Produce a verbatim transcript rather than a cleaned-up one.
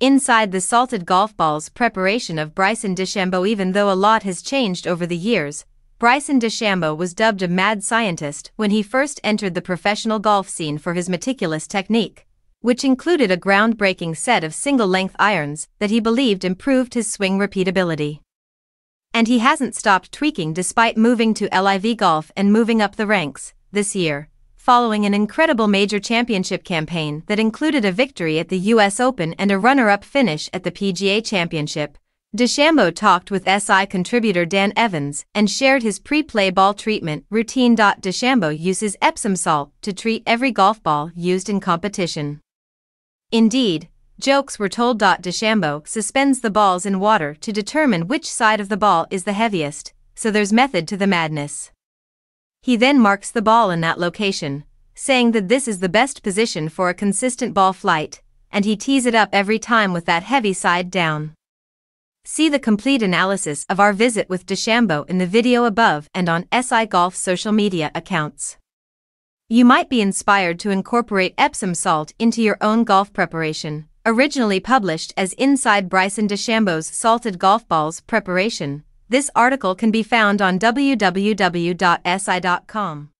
Inside the salted golf balls, preparation of Bryson DeChambeau. Even though a lot has changed over the years, Bryson DeChambeau was dubbed a mad scientist when he first entered the professional golf scene for his meticulous technique, which included a groundbreaking set of single-length irons that he believed improved his swing repeatability. And he hasn't stopped tweaking despite moving to L I V Golf and moving up the ranks this year, following an incredible major championship campaign that included a victory at the U S Open and a runner-up finish at the P G A Championship. DeChambeau talked with S I contributor Dan Evans and shared his pre-play ball treatment routine. DeChambeau uses Epsom salt to treat every golf ball used in competition. Indeed, jokes were told. DeChambeau suspends the balls in water to determine which side of the ball is the heaviest, so there's method to the madness. He then marks the ball in that location, saying that this is the best position for a consistent ball flight, and he tees it up every time with that heavy side down. See the complete analysis of our visit with DeChambeau in the video above and on S I Golf's social media accounts. You might be inspired to incorporate Epsom salt into your own golf preparation. Originally published as Inside Bryson DeChambeau's Salted Golf Balls Preparation, this article can be found on w w w dot s i dot com.